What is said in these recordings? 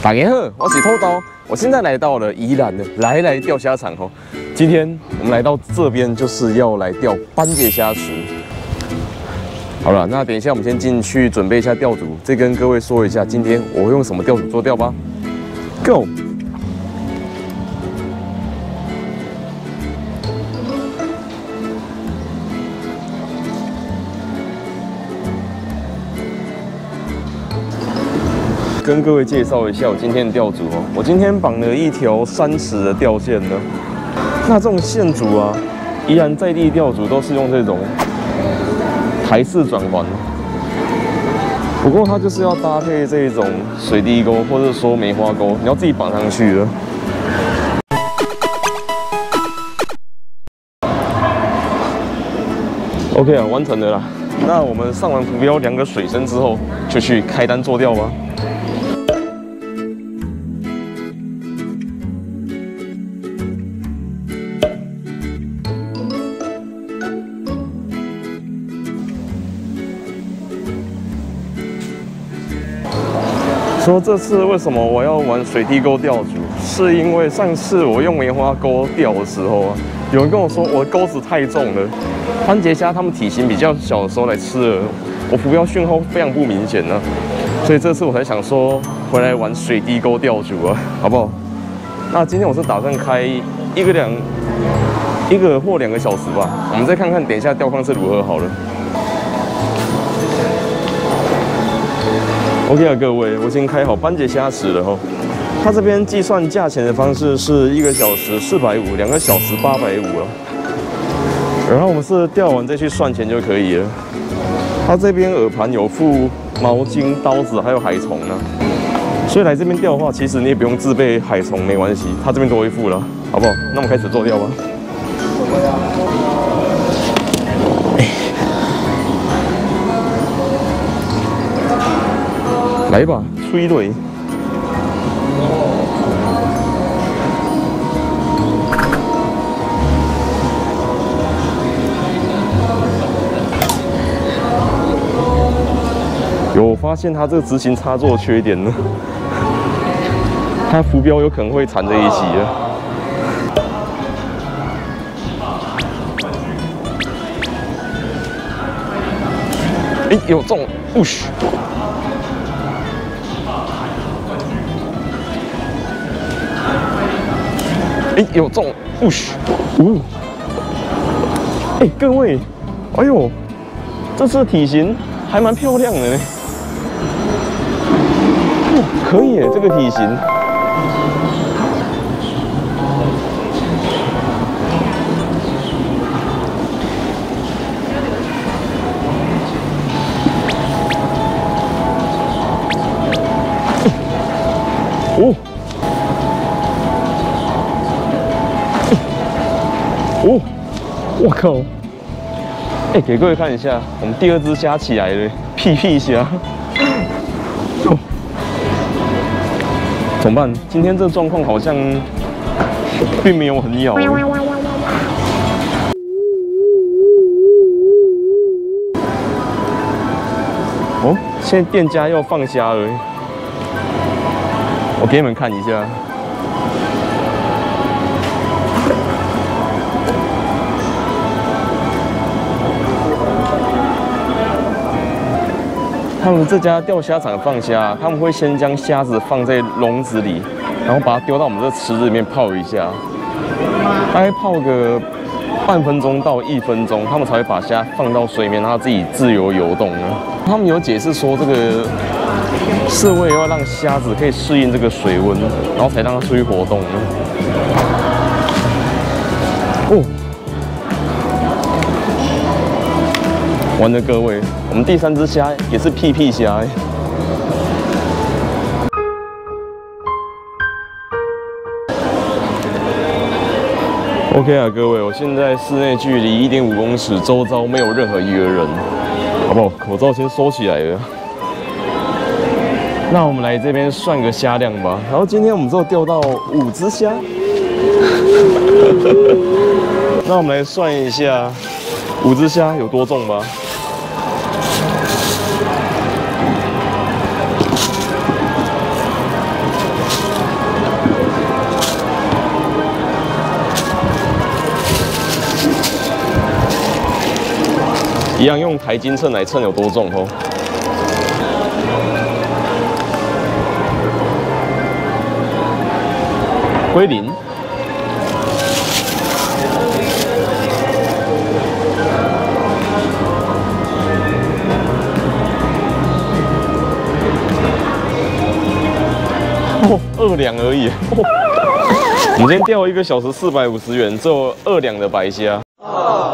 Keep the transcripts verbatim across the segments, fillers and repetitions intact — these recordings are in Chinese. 大家好，我是偷刀，我现在来到了宜兰的来来钓虾场哦。今天我们来到这边就是要来钓斑节虾池。好了，那等一下我们先进去准备一下钓组，再跟各位说一下今天我会用什么钓组做钓吧。Go！ 跟各位介绍一下我今天的钓组哦，我今天绑了一条三尺的钓线呢。那这种线组啊，宜兰在地钓组都是用这种台式转环，不过它就是要搭配这种水滴钩或者说梅花钩，你要自己绑上去的。OK 啊，完成了啦。那我们上完浮标量个水深之后，就去开单做钓吧。 说这次为什么我要玩水滴钩钓组，是因为上次我用梅花钩钓的时候啊，有人跟我说我的钩子太重了。斑节虾它们体型比较小的时候来吃饵，我浮标讯号非常不明显呢、啊，所以这次我才想说回来玩水滴钩钓组啊，好不好？那今天我是打算开一个两一个或两个小时吧，我们再看看等一下钓况是如何好了。 OK 啊，各位，我已经开好斑节虾池了哈。它这边计算价钱的方式是一个小时四百五，两个小时八百五啊。然后我们是钓完再去算钱就可以了。它这边饵盘有附毛巾、刀子还有海虫呢、啊，所以来这边钓的话，其实你也不用自备海虫，没关系，它这边都会附了，好不好？那我们开始做钓吧。 来吧，催泪！有发现它这个执行插座缺点呢，它浮标有可能会缠在一起啊。 哎，有中！不许！ 哎，有中！不许！呜！哎，各位，哎呦，这次的体型还蛮漂亮的呢。哦，可以耶，这个体型。哦。 哦，我靠！哎、欸，给各位看一下，我们第二只虾起来了，屁屁虾。哦，怎么办？今天这状况好像并没有很咬。哦，现在店家要放虾了，我给你们看一下。 他们这家钓虾场放虾，他们会先将虾子放在笼子里，然后把它丢到我们这池子里面泡一下，大概泡个半分钟到一分钟，他们才会把虾放到水面，让它自己自由游动呢。他们有解释说，这个是为了要让虾子可以适应这个水温，然后才让它出去活动呢。哦。 完了，各位，我们第三只虾也是屁屁虾。OK 啊，各位，我现在室内距离一点五公尺，周遭没有任何一个人，好不好？口罩先收起来了。那我们来这边算个虾量吧。然后今天我们只有钓到五只虾。那我们来算一下，五只虾有多重吧？一样用台斤秤来称有多重哦。归零。 哦，二两而已。哦、我们今天钓一个小时四百五十元，只有二两的白虾。哦、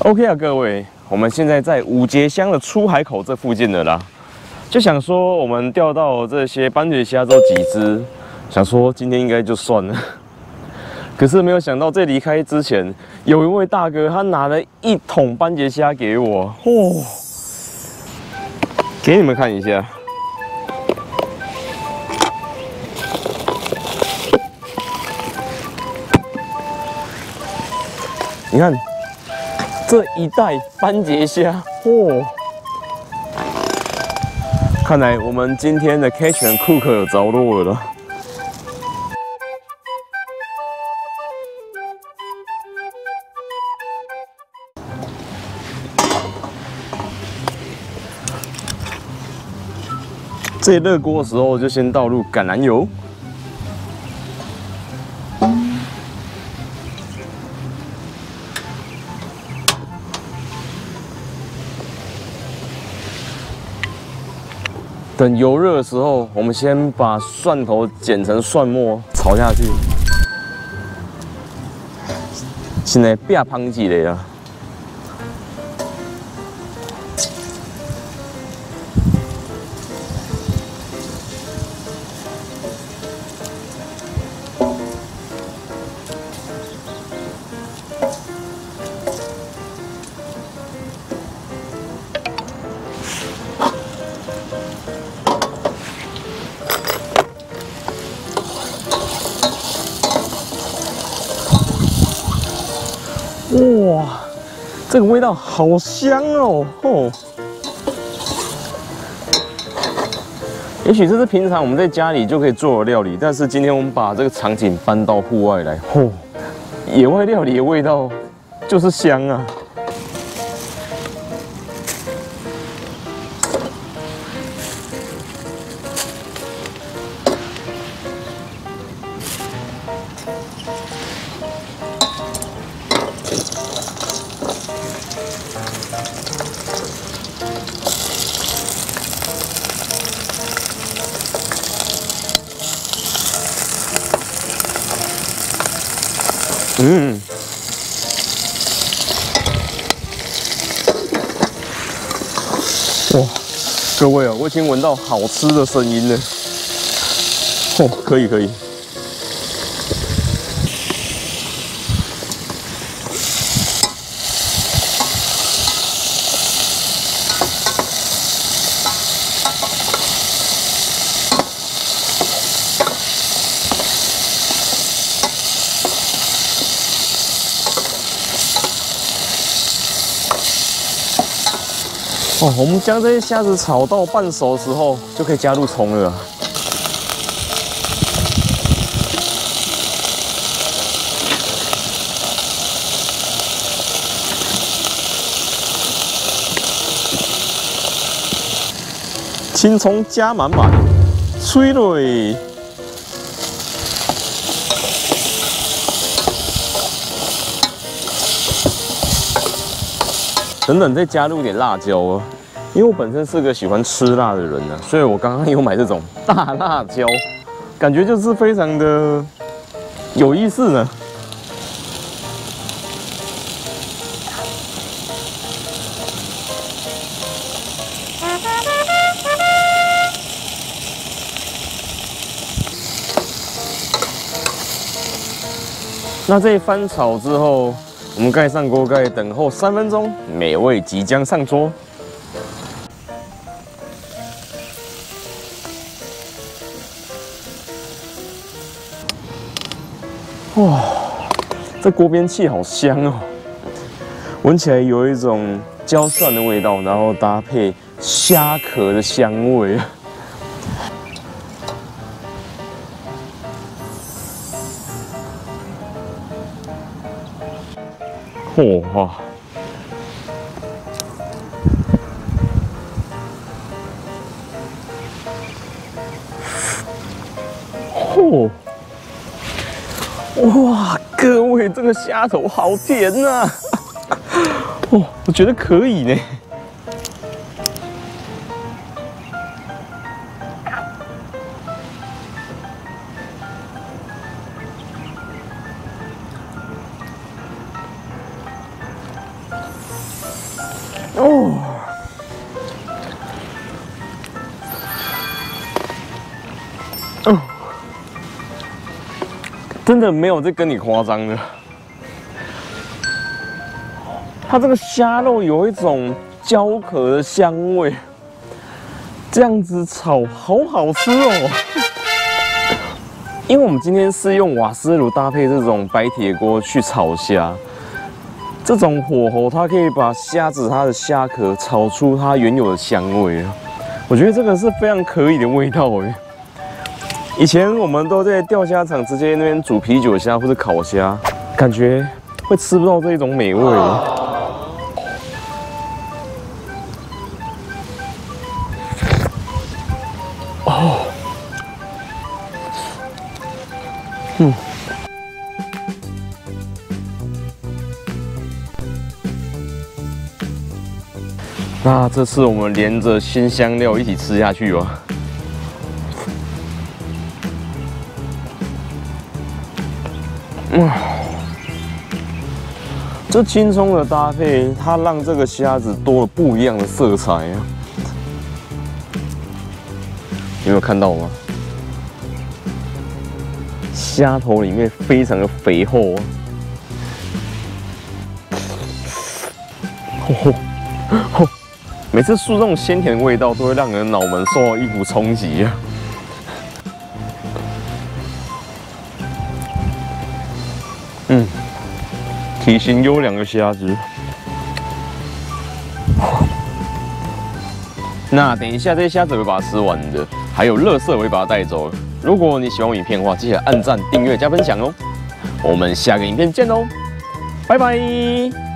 OK 啊，各位，我们现在在五节乡的出海口这附近的啦，就想说我们钓到这些斑嘴虾都几只，想说今天应该就算了。 可是没有想到，在离开之前，有一位大哥他拿了一桶斑节虾给我，哦，给你们看一下。你看这一袋斑节虾，哦，看来我们今天的 catch and cook 有着落了。 最热锅的时候，就先倒入橄榄油，等油热的时候，我们先把蒜头剪成蒜末炒下去。现在变香起来了。 哇，这个味道好香哦！哦，也许这是平常我们在家里就可以做的料理，但是今天我们把这个场景搬到户外来，哦，野外料理的味道就是香啊！嗯，哇，各位啊，我已经闻到好吃的声音了。哦，可以可以。哦，我们将这些虾子炒到半熟的时候，就可以加入葱了。青葱加满满，脆脆。 等等，再加入点辣椒哦，因为我本身是个喜欢吃辣的人呢、啊，所以我刚刚有买这种大辣椒，感觉就是非常的有意思呢。那这一翻炒之后。 我们盖上锅盖，等候三分钟，美味即将上桌。哇，这锅边气好香哦，闻起来有一种焦蒜的味道，然后搭配虾壳的香味，嚯哈！嚯！哇，各位，这个虾头好甜呐、啊！哦，我觉得可以呢。 哦，哦，真的没有在跟你夸张的。它这个虾肉有一种焦壳的香味，这样子炒好好吃哦。因为我们今天是用瓦斯炉搭配这种白铁锅去炒虾。 这种火候，它可以把虾子它的虾壳炒出它原有的香味，我觉得这个是非常可以的味道哎。以前我们都在钓虾场直接那边煮啤酒虾或者烤虾，感觉会吃不到这种美味。哦，嗯。 那这次我们连着鲜香料一起吃下去吧。哇，这青葱的搭配，它让这个虾子多了不一样的色彩啊！有没有看到吗？虾头里面非常的肥厚啊！吼吼。 每次素这种鲜甜的味道，都会让人脑门受到一股冲击啊！嗯，体型优良的虾子。那等一下这些虾子会把它吃完的，还有垃圾我会把它带走。如果你喜欢我影片的话，记得按赞、订阅、加分享哦！我们下个影片见喽，拜拜！